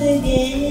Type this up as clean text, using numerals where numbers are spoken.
Again.